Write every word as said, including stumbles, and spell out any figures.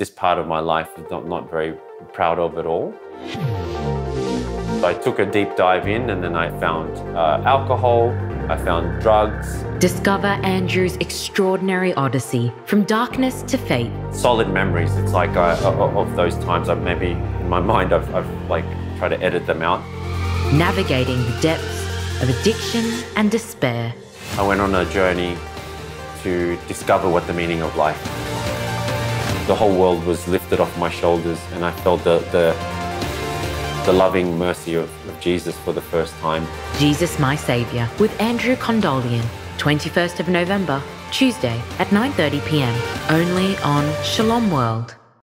this part of my life is not, not very proud of at all. I took a deep dive in, and then I found uh, alcohol, I found drugs. Discover Andrew's extraordinary odyssey, from darkness to faith. Solid memories, it's like I, of those times I've maybe, in my mind, I've, I've like tried to edit them out. Navigating the depths of addiction and despair. I went on a journey to discover what the meaning of life is. The whole world was lifted off my shoulders, and I felt the, the, the loving mercy of, of Jesus for the first time. Jesus My Savior with Andrew Condoleon, twenty-first of November, Tuesday at nine thirty p m, only on Shalom World.